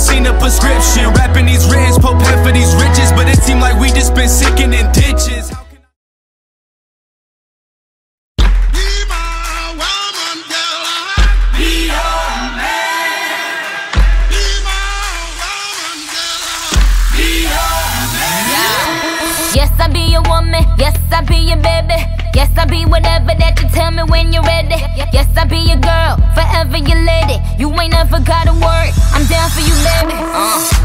seen a prescription. Rapping these rants, Pope head for these riches, but it seemed like we just been sinking in ditches. Yes, I be your woman, yes, I be your baby. Yes, I be whatever that you tell me when you're ready. Yes, I be your girl, forever your lady. You ain't never gotta worry, I'm down for you, baby.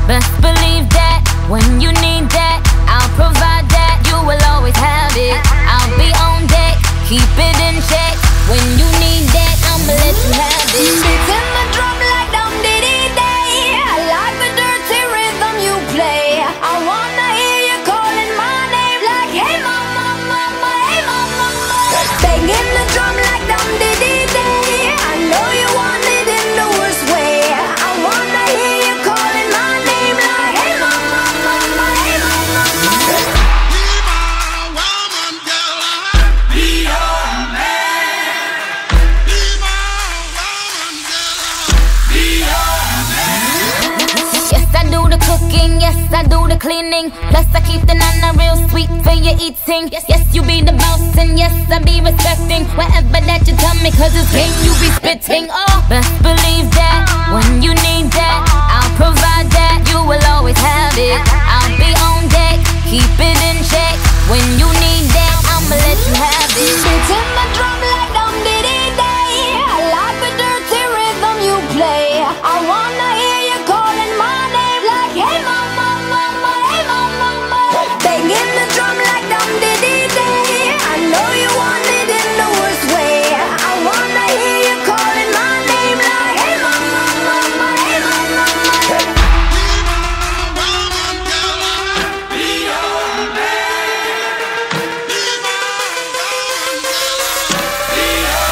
Best believe that, when you need that, I'll provide that, you will always have it. I'll be on deck, keep it in check. When you need that, I'ma let you have it. It's in my drum like dum dee dee day. I like the dirty rhythm you play. I wanna hear you calling my name like, hey mama, mama, hey mama, mama. Bang in the drum like dum dee dee day. I know you want it in the worst way. I wanna hear you calling my name like, hey mama, mama, hey mama, mama. Be my woman, girl, be your man. Be my woman, girl, be your man. Yes, I do the cooking, yes, I do the cleaning. Plus I keep the nana real sweet for your eating. Yes, you be the boss and yes, I be respecting whatever that you tell me, cause it's game you be spitting. Oh, best believe that, when you need that, I'll provide that, you will always have it. I'll be on deck, keep it in check. When you need that, I'ma let you have it. It's in my drum like dum dee dee day. I like the dirty rhythm you play. I wanna hear you calling my name like, hey mama, mama, hey mama, mama. Bang in the drum like dum dee dee day. I know you want it in the worst way. I wanna hear you calling my name like, hey mama, mama, hey mama, mama.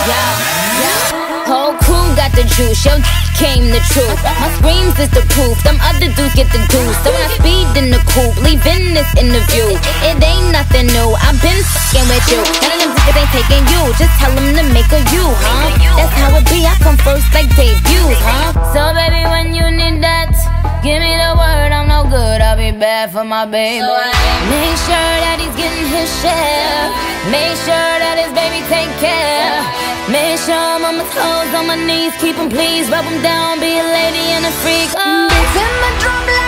Yeah. Whole crew got the juice, yo came the truth. My screams is the proof, them other dudes get the goose. So I speed in the coupe, leaving this interview. It ain't nothing new, I've been fucking with you. None of them niggas ain't taking you, just tell them to make a you, huh? That's how it be, I come first like debuts, huh? So baby, when you need that, give me the word, I'm no good, I'll be bad for my baby. Make sure that he's getting his share. Make sure that his baby take care. Make sure I'm on my toes, on my knees, keep him pleased, rub him down, be a lady and a freak. Oh, it's in my drum.